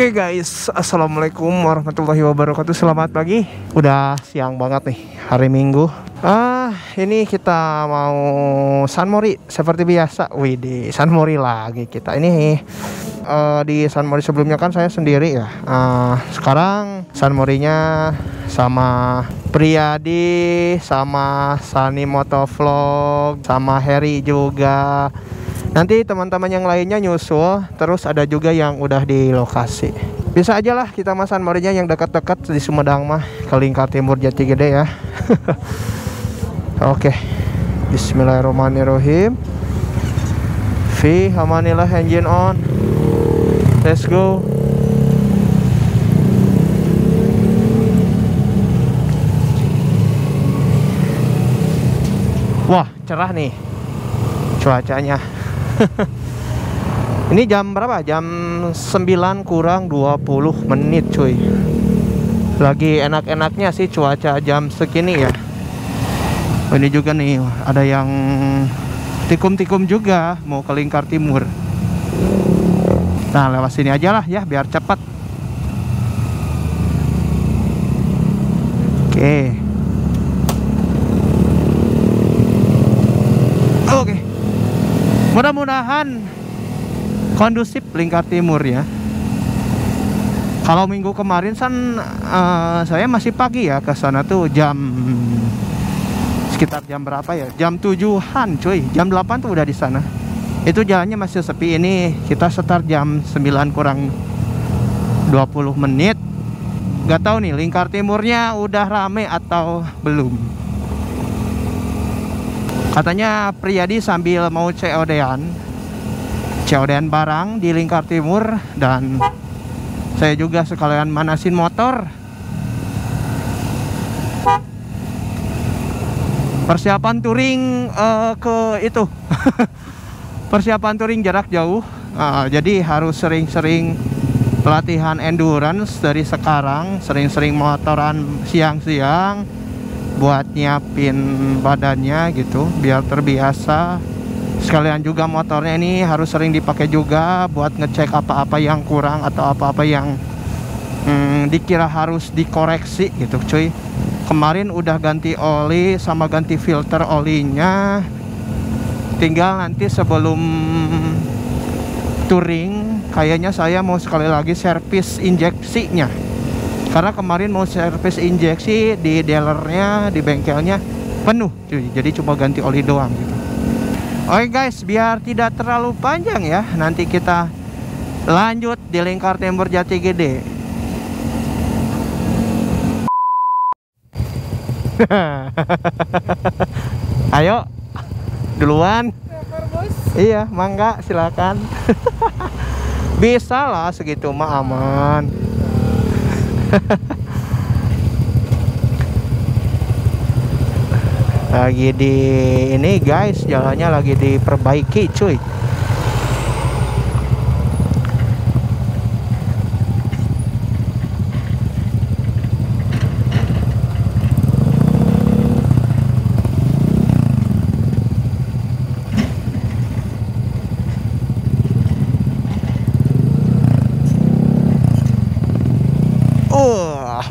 Oke guys, assalamualaikum warahmatullahi wabarakatuh. Selamat pagi. Udah siang banget nih, hari Minggu. Ini kita mau SUNMORI seperti biasa. Widih, SUNMORI lagi kita ini. Di SUNMORI sebelumnya kan saya sendiri ya. Sekarang SUNMORI-nya sama Priadi, sama Sani Motovlog, sama Heri juga. Nanti teman-teman yang lainnya nyusul, terus ada juga yang udah di lokasi. Bisa aja lah kita masan SUNMORI-nya yang dekat-dekat di Sumedang mah, ke Lingkar Timur Jatigede ya. Oke. Bismillahirrahmanirrahim. Fi hamanillah, engine on. Let's go. Wah, cerah nih cuacanya. Ini jam berapa? Jam 9 kurang 20 menit cuy. Lagi enak-enaknya sih cuaca jam segini ya. Ini juga nih ada yang tikum-tikum juga mau ke Lingkar Timur. Nah lewat sini aja lah ya biar cepat. Oke. Mudah-mudahan kondusif Lingkar Timur ya. Kalau minggu kemarin saya masih pagi ya ke sana tuh sekitar jam berapa ya? Jam 7-an cuy. Jam 8 tuh udah di sana. Itu jalannya masih sepi. Ini kita start jam 9 kurang 20 menit. Gak tahu nih Lingkar Timurnya udah rame atau belum. Katanya Priadi sambil mau COD-an barang di Lingkar Timur, dan saya juga sekalian manasin motor. Persiapan touring ke itu. Persiapan touring jarak jauh. Jadi harus sering-sering pelatihan endurance dari sekarang, sering-sering motoran siang-siang. Buat nyiapin badannya gitu biar terbiasa. Sekalian juga motornya ini harus sering dipakai juga buat ngecek apa-apa yang kurang atau apa-apa yang dikira harus dikoreksi gitu cuy. Kemarin udah ganti oli sama ganti filter olinya. Tinggal nanti sebelum touring kayaknya saya mau sekali lagi servis injeksinya. Karena kemarin mau servis injeksi di dealernya, di bengkelnya penuh cuy. Jadi cuma ganti oli doang gitu. Oke guys, biar tidak terlalu panjang ya, nanti kita lanjut di Lingkar Timur Jatigede. Ayo duluan. Iya, mangga silakan. Bisa lah segitu mah aman. Lagi di ini guys, jalannya lagi diperbaiki cuy.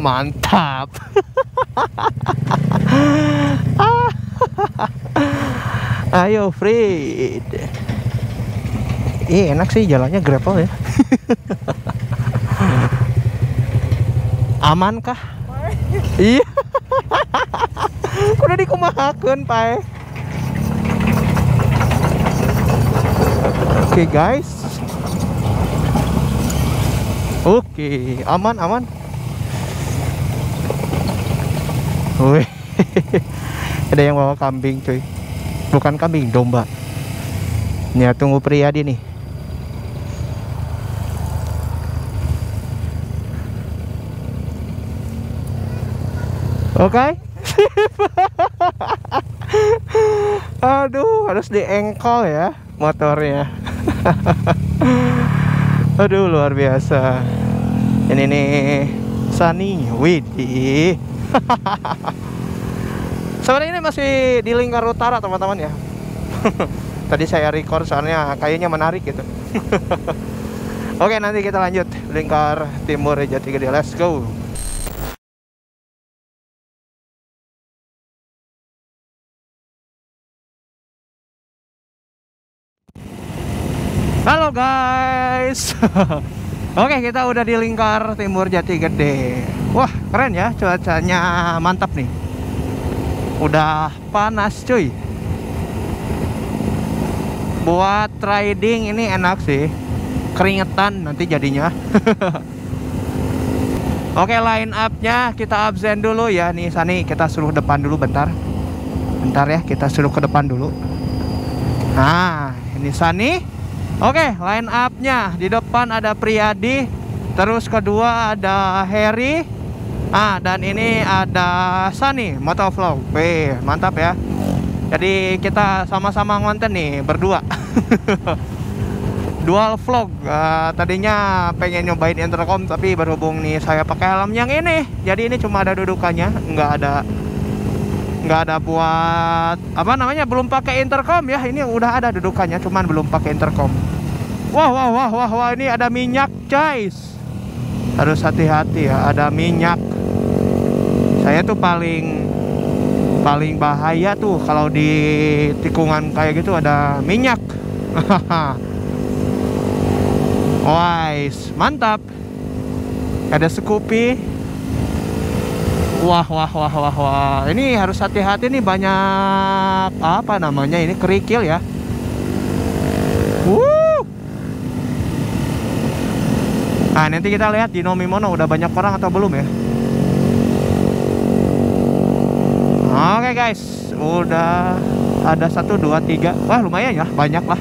Mantap. Ayo Fred. Enak sih jalannya gravel ya. Aman kah? Iya. Kudu dikumahakeun pae. Oke guys. Oke, aman aman. Wih, ada yang bawa kambing cuy. Bukan kambing, domba. Nih tunggu Priadi nih. Oke. Aduh, harus diengkol ya motornya. Aduh, luar biasa. Ini nih Sani, widih. Sebenarnya ini masih di Lingkar Utara teman-teman ya. Tadi saya record soalnya kayaknya menarik gitu. Oke, nanti kita lanjut Lingkar Timur Jatigede, let's go. Halo guys. Oke, kita udah di Lingkar Timur Jatigede. Wah, keren ya, cuacanya mantap nih. Udah panas cuy. Buat riding ini enak sih. Keringetan nanti jadinya. Oke, line up-nya kita absen dulu ya. Nih Sani, kita suruh depan dulu bentar. Bentar ya, kita suruh ke depan dulu. Nah, ini Sani. Oke, line up-nya di depan ada Priadi, terus kedua ada Heri, dan ini ada Sani Motovlog. Wih, mantap ya. Jadi kita sama-sama ngonten nih berdua. Dual vlog. Tadinya pengen nyobain intercom tapi berhubung nih saya pakai helm yang ini, jadi ini cuma ada dudukannya, nggak ada buat apa namanya, belum pakai intercom ya. Ini udah ada dudukannya cuman belum pakai intercom. Wah wah wah wah wah, ini ada minyak guys, harus hati-hati ya, ada minyak. Saya tuh paling bahaya tuh kalau di tikungan kayak gitu ada minyak. Wais, mantap, ada Scoopy. Wah wah wah wah wah, ini harus hati-hati nih, banyak apa namanya ini, kerikil ya. Nah, nanti kita lihat di Nomimono udah banyak orang atau belum ya. Oke guys, udah ada 1, 2, 3. Wah, lumayan ya, banyak lah.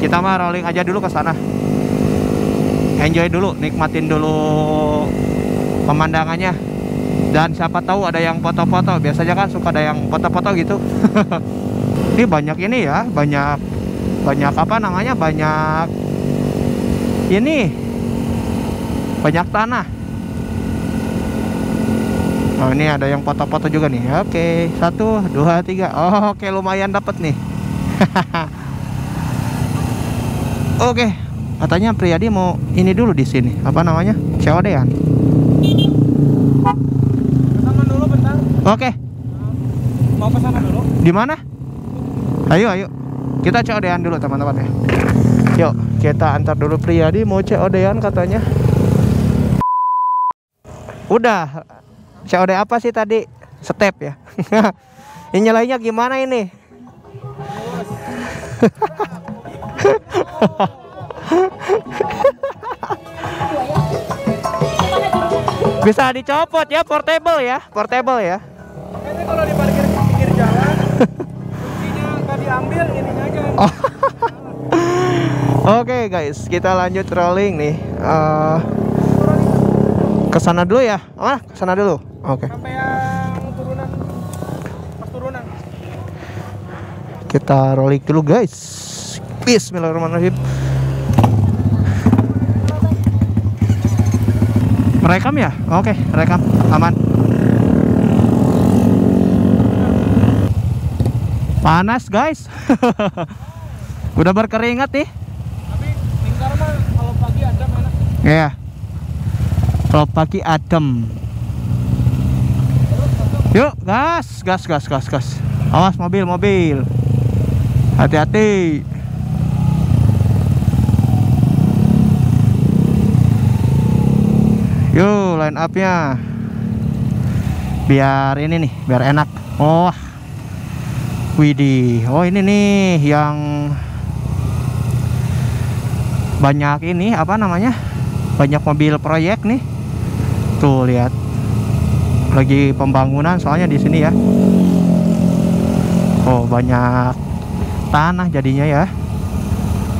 Kita mah rolling aja dulu ke sana. Enjoy dulu, nikmatin dulu pemandangannya. Dan siapa tahu ada yang foto-foto, biasanya kan suka ada yang foto-foto gitu. Ini banyak ini ya, banyak apa namanya, banyak ini, banyak tanah. Nah, ini ada yang foto-foto juga nih. Oke, 1, 2, 3. Oh, oke, lumayan dapet nih. Oke, katanya Priadi mau ini dulu di sini, apa namanya, COD-an. Oke. Mau ke sana dulu? Di mana? Ayo, ayo. Kita COD-an dulu teman-teman ya. Yuk, kita antar dulu Priadi mau COD-an katanya. Udah. COD apa sih tadi? Step ya. Ini nyalainnya gimana ini? Bisa dicopot ya, portable ya, portable ya. Ini kalau diparkir di pinggir jalan, kuncinya nggak diambil, ininya aja. Oh. Oke guys, kita lanjut rolling nih. Kesana dulu ya, kesana dulu. Oke. Sampai yang turunan, pas turunan. Kita rolling dulu guys. Bismillahirrahmanirrahim. Rekam ya? Oke, rekam. Aman. Panas, guys. Udah berkeringat nih. Tapi Lingkar mah kalau pagi adem enak. Iya. Kalau pagi adem. Yuk, gas, gas, gas, gas, gas. Awas mobil, mobil. Hati-hati. Yo, line up-nya. Biar ini nih, biar enak. Oh. Widih. Oh, ini nih yang banyak ini apa namanya? Banyak mobil proyek nih. Tuh, lihat. lagi pembangunan soalnya di sini ya. Oh, banyak tanah jadinya ya.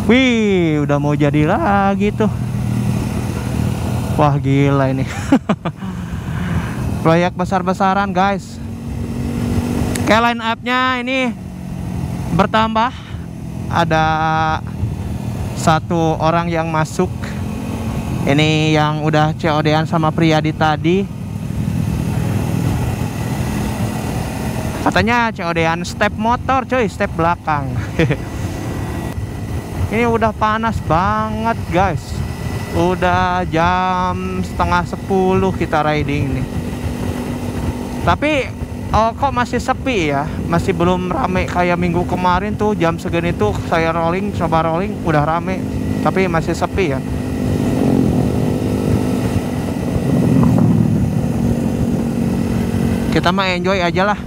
Wih, udah mau jadi lagi tuh. Wah, gila ini. Proyek besar-besaran, guys. Oke, line up-nya ini bertambah. Ada satu orang yang masuk. Ini yang udah COD-an sama Priadi tadi. Katanya COD-an step motor, coy, step belakang. Ini udah panas banget, guys. Udah jam 9:30 kita riding nih. Tapi kok masih sepi ya. Masih belum rame kayak minggu kemarin tuh. Jam segini tuh saya rolling, coba rolling, udah rame. Tapi masih sepi ya. Kita mah enjoy aja lah,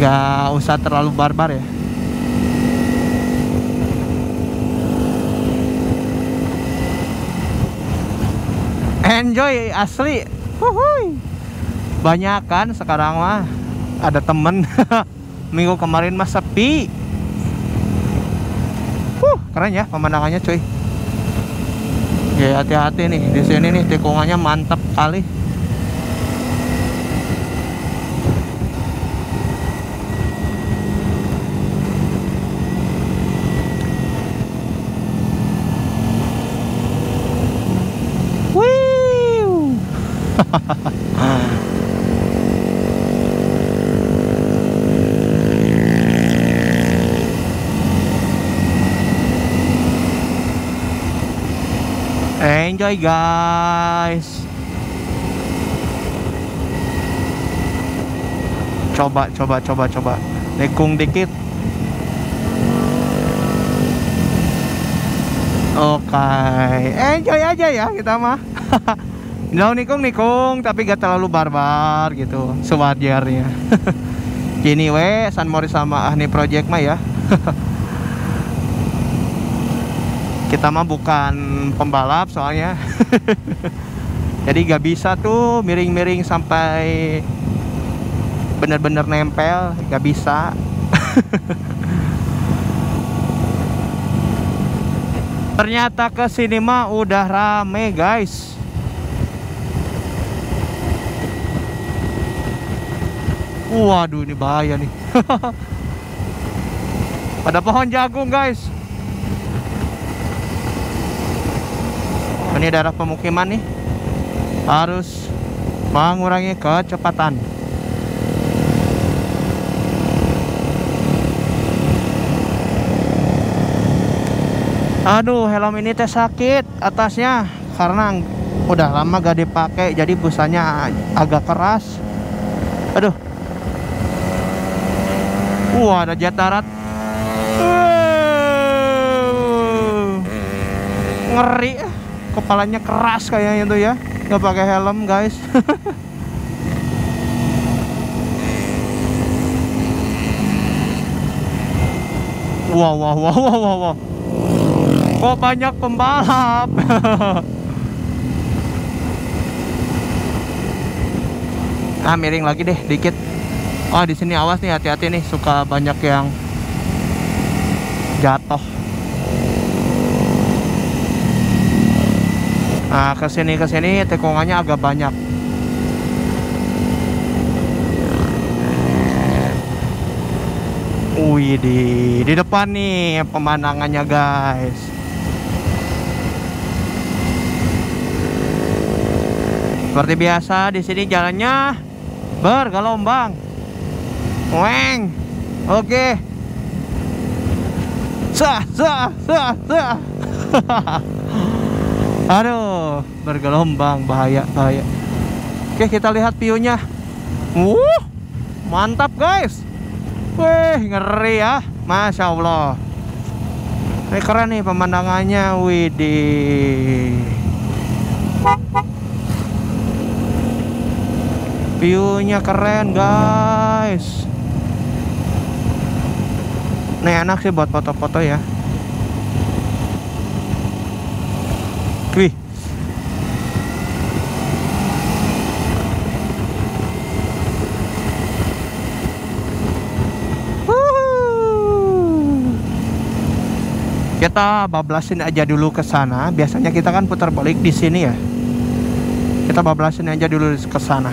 nggak usah terlalu barbar ya. Enjoy asli, huhuy. Banyak kan sekarang mah, ada temen. Minggu kemarin mah sepi. Keren ya pemandangannya, cuy. Ya hati-hati nih di sini nih, tikungannya mantap kali. Enjoy, guys. Coba nikung dikit. Oke, enjoy aja ya kita mah. Nah, nikung tapi gak terlalu barbar gitu sewajarnya. Gini we SUNMORI sama AHNI Project mah ya. Kita mah bukan pembalap soalnya. Jadi gak bisa tuh miring-miring sampai bener-bener nempel, gak bisa. Ternyata ke sini mah udah rame, guys. Waduh, ini bahaya nih. Ada pohon jagung, guys. Ini daerah pemukiman nih, harus mengurangi kecepatan. Aduh, helm ini teh sakit atasnya karena udah lama gak dipakai, jadi busanya agak keras. Aduh. Ada jet darat. Ngeri. Kepalanya keras kayaknya tuh ya, nggak pakai helm, guys. Wow. Kok banyak pembalap. Nah, miring lagi deh dikit. Oh, di sini awas nih, hati-hati nih, suka banyak yang jatuh. Nah, ke sini tikungannya agak banyak. Wih, di depan nih pemandangannya, guys. Seperti biasa di sini jalannya bergelombang. Weng, oke. Sah. Aduh, bergelombang, bahaya. Oke, kita lihat view-nya. Mantap, guys. Wih, ngeri ya, masya Allah. Ini keren nih pemandangannya, widih. View-nya keren, guys. Nih enak sih buat foto-foto ya. Wih. kita bablasin aja dulu ke sana. Biasanya kita kan putar balik di sini ya. Kita bablasin aja dulu ke sana.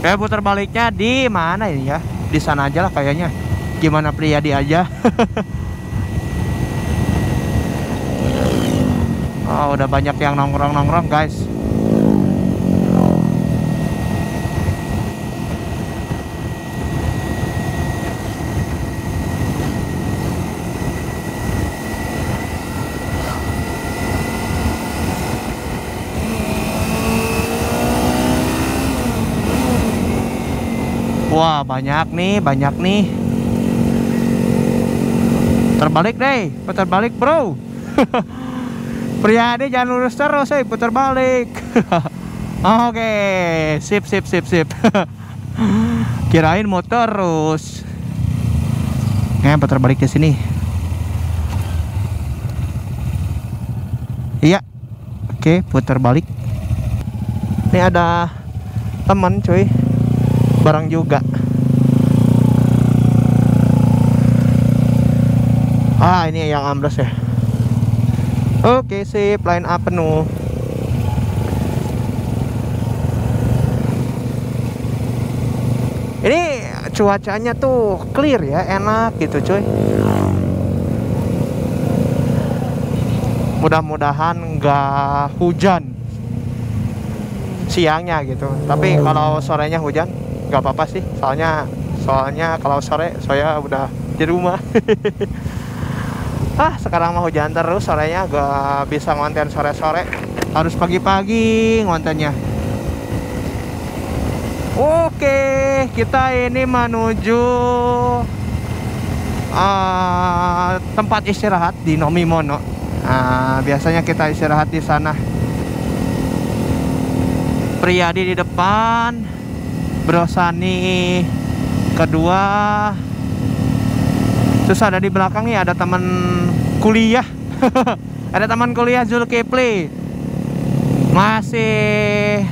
Kayak putar baliknya di mana ini ya? Di sana aja lah kayaknya. Gimana Priadi aja. Oh, udah banyak yang nongkrong-nongkrong, guys. Wah, banyak nih. Terbalik deh, putar balik, bro. Priadi jangan lurus terus, putar balik. Oke, sip. Kirain mau terus. Putar balik ke sini. Iya. Oke, putar balik. Ini ada teman, cuy. Barang juga. Ah, ini yang ambles ya. Oke, sip, line up penuh. Ini cuacanya tuh clear ya, enak gitu, cuy. Mudah-mudahan nggak hujan siangnya gitu. Tapi kalau sorenya hujan gak apa-apa sih, soalnya kalau sore saya udah di rumah. Sekarang mau hujan terus, sorenya gak bisa ngonten sore-sore, harus pagi-pagi ngontennya. Oke, kita ini menuju tempat istirahat di Nomimono. Biasanya kita istirahat di sana. Priadi di depan, Bro Sani kedua, terus ada di belakang nih ada teman kuliah. Ada teman kuliah Zulkifli, masih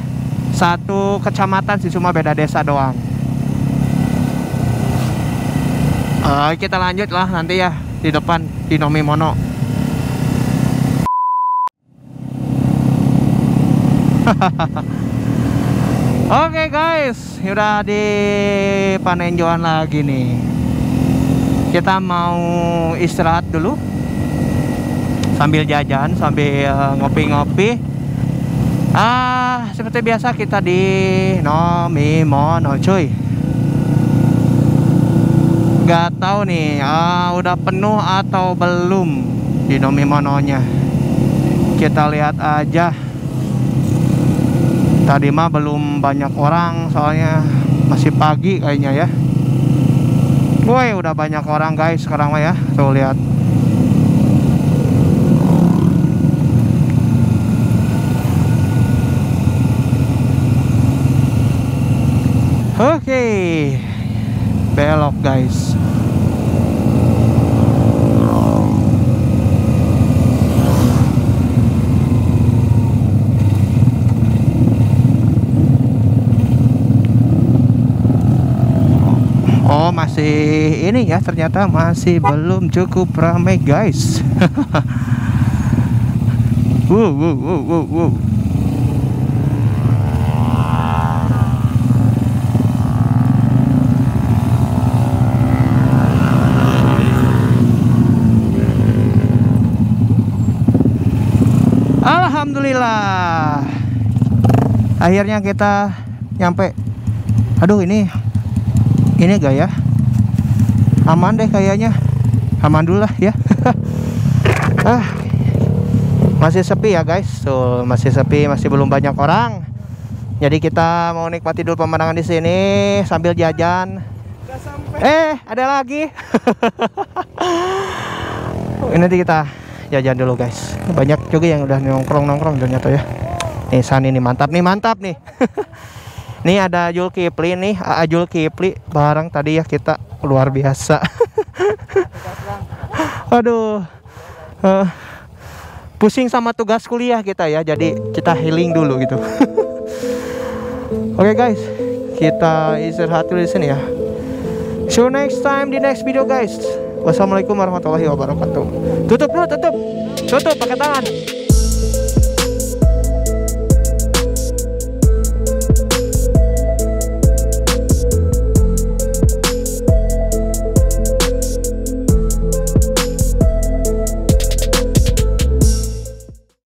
satu kecamatan sih, cuma beda desa doang. Kita lanjut lah nanti ya di depan di Nomimono. Oke, guys, udah di Panenjoan lagi nih. Kita mau istirahat dulu sambil jajan, sambil ngopi-ngopi. Seperti biasa kita di Nomimono, cuy. Gak tahu nih, udah penuh atau belum di Nomimononya. Kita lihat aja. Tadi mah belum banyak orang, soalnya masih pagi kayaknya ya. Woi, udah banyak orang, guys, sekarang mah ya. Tuh lihat. Oke. Belok, guys. Ini ya ternyata masih belum cukup ramai, guys. Wow. Alhamdulillah, akhirnya kita nyampe. Aduh, ini gak ya? Aman deh kayaknya, aman dulu lah ya. Masih sepi ya, guys, tuh masih sepi, masih belum banyak orang. Jadi kita mau nikmati dulu pemandangan di sini sambil jajan. Ada lagi. Nanti kita jajan dulu, guys. Banyak juga yang udah nongkrong ternyata ya. Nih Sani ini mantap nih. Nih ada Zulkifli nih, Zulkifli bareng tadi ya kita. Luar biasa. Aduh, pusing sama tugas kuliah kita ya, jadi kita healing dulu gitu. Oke, guys, kita istirahat dulu di sini ya. See you next time di next video guys. Wassalamualaikum warahmatullahi wabarakatuh. Tutup dulu, tutup pakai tangan.